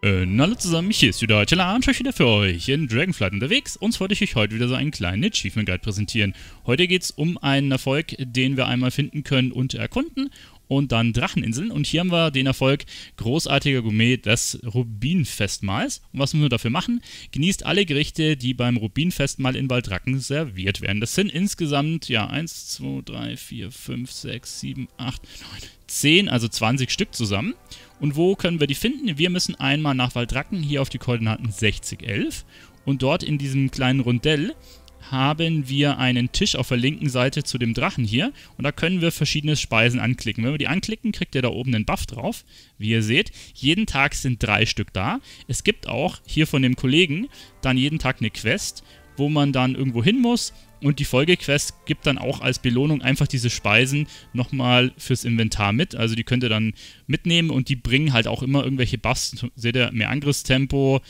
Hallo zusammen, hier ist wieder Telar und euch wieder für euch in Dragonflight unterwegs. Uns wollte ich euch heute wieder so einen kleinen Achievement Guide präsentieren. Heute geht es um einen Erfolg, den wir einmal finden können und erkunden und dann Dracheninseln. Und hier haben wir den Erfolg Großartiger Gourmand des Rubinfestmahls. Und was müssen wir dafür machen? Genießt alle Gerichte, die beim Rubinfestmahl in Waldracken serviert werden. Das sind insgesamt, ja, 1, 2, 3, 4, 5, 6, 7, 8, 9, 10, also 20 Stück zusammen. Und wo können wir die finden? Wir müssen einmal nach Waldracken, hier auf die Koordinaten 6011. Und dort in diesem kleinen Rundell haben wir einen Tisch auf der linken Seite zu dem Drachen hier. Und da können wir verschiedene Speisen anklicken. Wenn wir die anklicken, kriegt ihr da oben einen Buff drauf. Wie ihr seht, jeden Tag sind 3 Stück da. Es gibt auch hier von dem Kollegen dann jeden Tag eine Quest, wo man dann irgendwo hin muss. Und die Folgequest gibt dann auch als Belohnung einfach diese Speisen nochmal fürs Inventar mit. Also die könnt ihr dann mitnehmen und die bringen halt auch immer irgendwelche Buffs. Seht ihr, mehr Angriffstempo,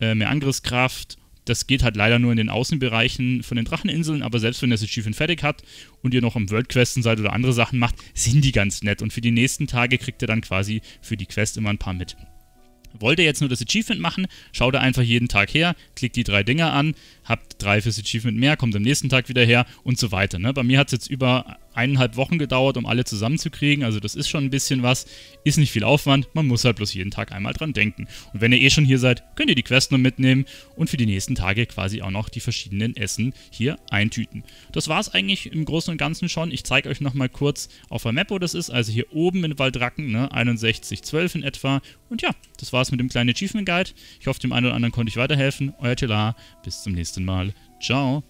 mehr Angriffskraft. Das geht halt leider nur in den Außenbereichen von den Dracheninseln, aber selbst wenn ihr das Achievement fertig habt und ihr noch am Worldquesten seid oder andere Sachen macht, sind die ganz nett. Und für die nächsten Tage kriegt ihr dann quasi für die Quest immer ein paar mit. Wollt ihr jetzt nur das Achievement machen, schaut da einfach jeden Tag her, klickt die 3 Dinger an, habt 3 fürs Achievement mehr, kommt am nächsten Tag wieder her und so weiter. Ne? Bei mir hat es jetzt über 1,5 Wochen gedauert, um alle zusammenzukriegen, also das ist schon ein bisschen was, ist nicht viel Aufwand, man muss halt bloß jeden Tag einmal dran denken. Und wenn ihr eh schon hier seid, könnt ihr die Quest noch mitnehmen und für die nächsten Tage quasi auch noch die verschiedenen Essen hier eintüten. Das war es eigentlich im Großen und Ganzen schon. Ich zeige euch nochmal kurz auf der Map, wo das ist, also hier oben in Waldracken, ne, 6112 in etwa. Und ja, das war's mit dem kleinen Achievement Guide. Ich hoffe, dem einen oder anderen konnte ich weiterhelfen. Euer Telar, bis zum nächsten Mal. Ciao.